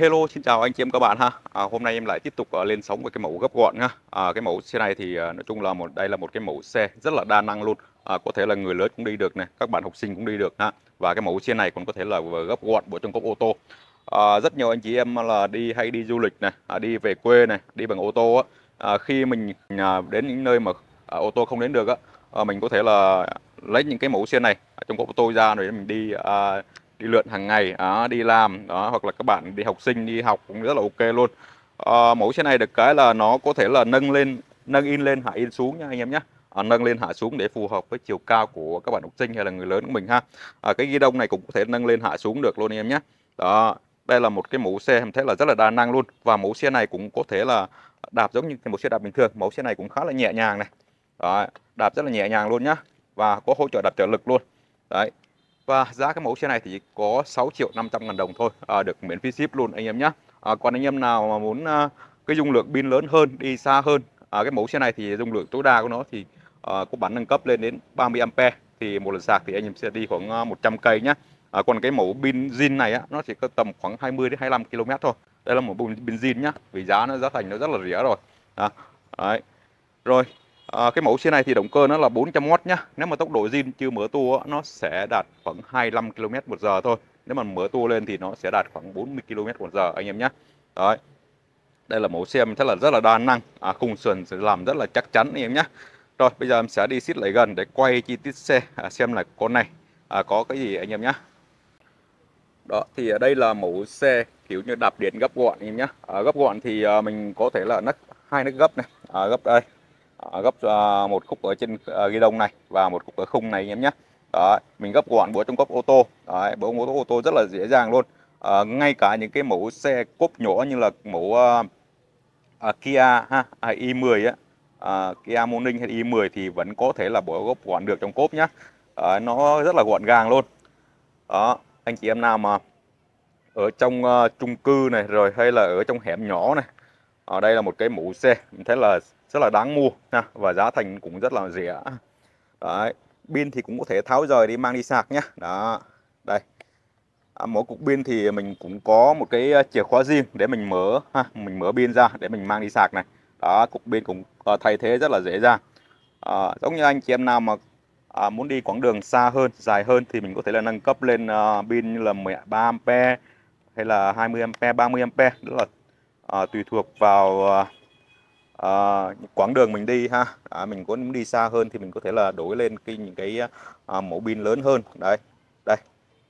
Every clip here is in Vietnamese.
Hello, xin chào anh chị em các bạn ha. Hôm nay em lại tiếp tục lên sóng với cái mẫu gấp gọn ha. Cái mẫu xe này thì nói chung là đây là một cái mẫu xe rất là đa năng luôn. Có thể là người lớn cũng đi được này, các bạn học sinh cũng đi được ha. Và cái mẫu xe này còn có thể là gấp gọn bộ trong cốc ô tô. Rất nhiều anh chị em là hay đi du lịch này, đi về quê này, đi bằng ô tô á. Khi mình đến những nơi mà ô tô không đến được á, mình có thể là lấy những cái mẫu xe này trong cốc ô tô ra rồi mình đi lượn hàng ngày, đi làm đó, hoặc là các bạn đi học sinh đi học cũng rất là ok luôn. Mẫu xe này được cái là nó có thể là nâng in lên hạ in xuống nha anh em nhé, nâng lên hạ xuống để phù hợp với chiều cao của các bạn học sinh hay là người lớn của mình ha. Cái ghi đông này cũng có thể nâng lên hạ xuống được luôn anh em nhé. Đó, đây là một cái mẫu xe em thấy là rất là đa năng luôn, và mẫu xe này cũng có thể là đạp giống như một xe đạp bình thường. Mẫu xe này cũng khá là nhẹ nhàng này, đó, đạp rất là nhẹ nhàng luôn nhá, và có hỗ trợ đạp trợ lực luôn đấy. Và giá cái mẫu xe này thì có 6.500.000 đồng thôi, được miễn phí ship luôn anh em nhé. Còn anh em nào mà muốn cái dung lượng pin lớn hơn, đi xa hơn, cái mẫu xe này thì dung lượng tối đa của nó thì có bản nâng cấp lên đến 30A, thì một lần sạc thì anh em sẽ đi khoảng 100 cây nhé. Còn cái mẫu pin zin này á, nó chỉ có tầm khoảng 20 đến 25 km thôi. Đây là một bộ pin zin nhá, vì giá thành nó rất là rẻ rồi. Đấy. Rồi. Cái mẫu xe này thì động cơ nó là 400W nhá. Nếu mà tốc độ zin chưa mở tua nó sẽ đạt khoảng 25 km/h thôi. Nếu mà mở tua lên thì nó sẽ đạt khoảng 40 km/h anh em nhé. Đấy. Đây là mẫu xe mình thấy là rất là đa năng, khung sườn sẽ làm rất là chắc chắn anh em nhé. Rồi bây giờ em sẽ đi xít lại gần để quay chi tiết xe, xem là con này có cái gì anh em nhé. Đó thì ở đây là mẫu xe kiểu như đạp điện gấp gọn anh em nhé. Gấp gọn thì mình có thể là nấc hai nấc gấp này, gấp đây, gấp một khúc ở trên ghi đông này và một khúc ở khung này anh em nhé. Đó, mình gấp gọn bộ trong cốp ô tô. Đấy, bộ ô tô rất là dễ dàng luôn. Ngay cả những cái mẫu xe cốp nhỏ như là mẫu Kia ha, i10 á, Kia Morning hay i10 thì vẫn có thể là bộ gấp gọn được trong cốp nhé. Nó rất là gọn gàng luôn. Đó, anh chị em nào mà ở trong chung cư này rồi hay là ở trong hẻm nhỏ này, ở đây là một cái mẫu xe mình thấy là rất là đáng mua nha, và giá thành cũng rất là rẻ. Đấy, pin thì cũng có thể tháo rời đi mang đi sạc nhé. Đó, đây, mỗi cục pin thì mình cũng có một cái chìa khóa riêng để mình mở ha, mình mở pin ra để mình mang đi sạc này. Đó, cục pin cũng thay thế rất là dễ dàng. Giống như anh chị em nào mà muốn đi quãng đường xa hơn, dài hơn thì mình có thể là nâng cấp lên pin như là 13A hay là 20A, 30A, đó là tùy thuộc vào quãng đường mình đi ha. Mình muốn đi xa hơn thì mình có thể là đổi lên những cái mẫu pin lớn hơn. Đấy, đây,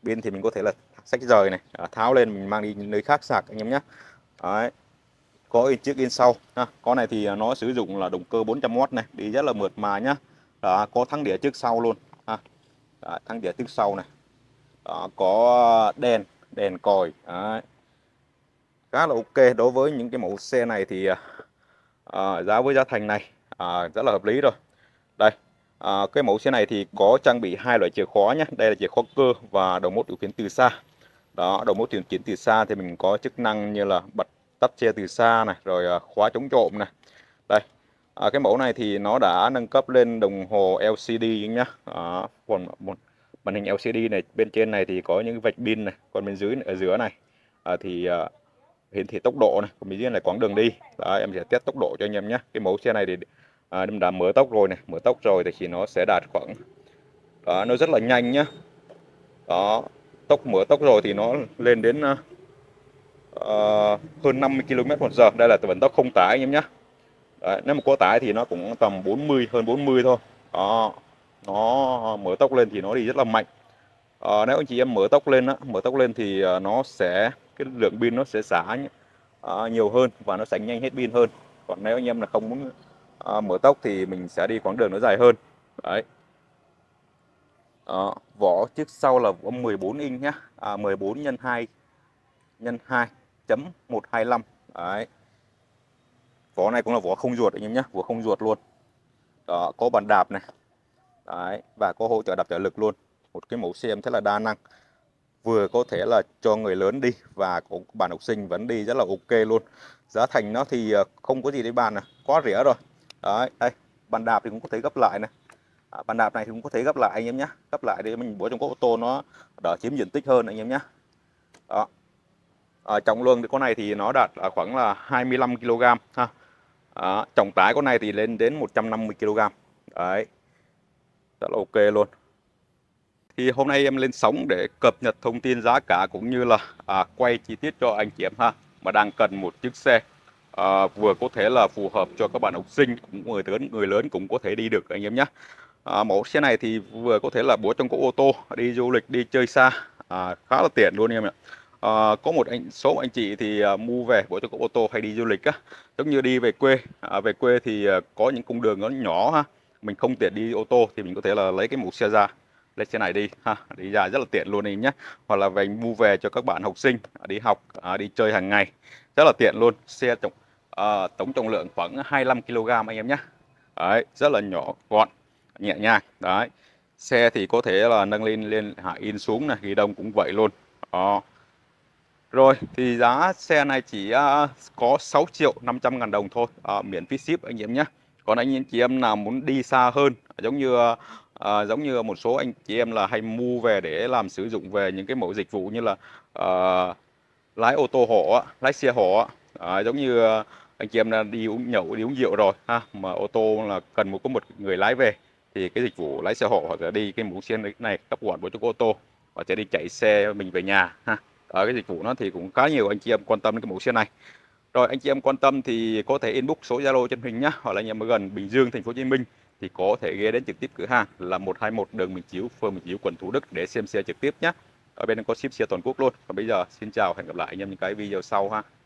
pin thì mình có thể là xách rời này, tháo lên mình mang đi nơi khác sạc anh em nhé. Đấy, có chiếc in sau ha. Con này thì nó sử dụng là động cơ 400W này, đi rất là mượt mà nhá. Đó, có thắng đĩa trước sau luôn ha. Đó, thắng đĩa trước sau này. Đó, có đèn còi. Đấy, khá là ok. Đối với những cái mẫu xe này thì giá thành này rất là hợp lý rồi. Đây, cái mẫu xe này thì có trang bị hai loại chìa khóa nhé. Đây là chìa khóa cơ và đầu mốt điều khiển từ xa. Đó, đầu mốt điều khiển từ xa thì mình có chức năng như là bật tắt xe từ xa này, rồi khóa chống trộm này. Đây, cái mẫu này thì nó đã nâng cấp lên đồng hồ LCD nhé. Còn một màn hình LCD này, bên trên này thì có những vạch pin này, còn bên dưới ở giữa này thì hiển thị tốc độ này, còn mình riêng là quãng đường đi. Đó, em sẽ test tốc độ cho anh em nhé. Cái mẫu xe này thì em đã mở tốc rồi này, mở tốc rồi thì nó sẽ đạt khoảng, đó, nó rất là nhanh nhá. Đó, mở tốc rồi thì nó lên đến hơn 50 km/h. Đây là vận tốc không tải anh em nhé. Đấy, nếu mà có tải thì nó cũng tầm 40, hơn 40 thôi. Đó, nó mở tốc lên thì nó đi rất là mạnh. Nếu anh chị em mở tốc lên thì nó sẽ cái lượng pin nó sẽ xả nhiều hơn và nó sẽ nhanh hết pin hơn. Còn nếu anh em là không muốn mở tốc thì mình sẽ đi quãng đường nó dài hơn. Đấy. Vỏ trước sau là 14 inch nhé, 14 x 2 x 2.125. Đấy. Vỏ này cũng là vỏ không ruột anh em nhé, vỏ không ruột luôn. Đó, có bàn đạp này. Đấy, và có hỗ trợ đạp trợ lực luôn. Một cái mẫu xe em thấy là đa năng, vừa có thể là cho người lớn đi và cũng bạn học sinh vẫn đi rất là ok luôn. Giá thành nó thì không có gì để bàn, quá rẻ rồi. Đấy, đây, bàn đạp thì cũng có thể gấp lại này. Bàn đạp này thì cũng có thể gấp lại anh em nhé, gấp lại để mình bỏ trong cốp ô tô nó đỡ chiếm diện tích hơn anh em nhé. Đó, Trọng lượng thì con này thì nó đạt khoảng là 25 kg ha. Trọng tải con này thì lên đến 150 kg. Đấy. Rất là ok luôn. Thì hôm nay em lên sóng để cập nhật thông tin giá cả cũng như là quay chi tiết cho anh chị em ha, mà đang cần một chiếc xe vừa có thể là phù hợp cho các bạn học sinh, cũng người lớn cũng có thể đi được anh em nhé. Mẫu xe này thì vừa có thể là bố trong cỗ ô tô, đi du lịch, đi chơi xa khá là tiện luôn em ạ. Có một số anh chị thì mua về bố trong cỗ ô tô hay đi du lịch á, giống như đi về quê, về quê thì có những cung đường nó nhỏ ha, mình không tiện đi ô tô thì mình có thể là lấy cái mẫu xe ra, lấy xe này đi ha, đi ra rất là tiện luôn em nhé. Hoặc là về mua về cho các bạn học sinh đi học, đi chơi hàng ngày rất là tiện luôn. Xe tổng trọng lượng khoảng 25 kg anh em nhé. Đấy, rất là nhỏ gọn, nhẹ nhàng. Đấy, xe thì có thể là nâng lên hạ in xuống này, ghi đông cũng vậy luôn. Rồi thì giá xe này chỉ có 6.500.000 đồng thôi, miễn phí ship anh em nhé. Còn anh chị em nào muốn đi xa hơn, giống như một số anh chị em là hay mua về để làm sử dụng về những cái mẫu dịch vụ như là lái ô tô hộ, lái xe hộ, giống như anh chị em đang đi uống nhậu, đi uống rượu rồi ha, mà ô tô là cần có một người lái về thì cái dịch vụ lái xe hộ hoặc là đi cái mũ xe này cấp quản bộ cho ô tô và sẽ đi chạy xe mình về nhà ha. Ở cái dịch vụ nó thì cũng khá nhiều anh chị em quan tâm đến cái mẫu xe này. Rồi anh chị em quan tâm thì có thể inbox số Zalo trên hình nhá, hoặc là anh em ở gần Bình Dương, Thành phố Hồ Chí Minh thì có thể ghé đến trực tiếp cửa hàng là 121 đường Bình Chiểu, phường Bình Chiểu, quận Thủ Đức để xem xe trực tiếp nhé. Ở bên có ship xe toàn quốc luôn. Còn bây giờ xin chào, hẹn gặp lại anh em những cái video sau ha.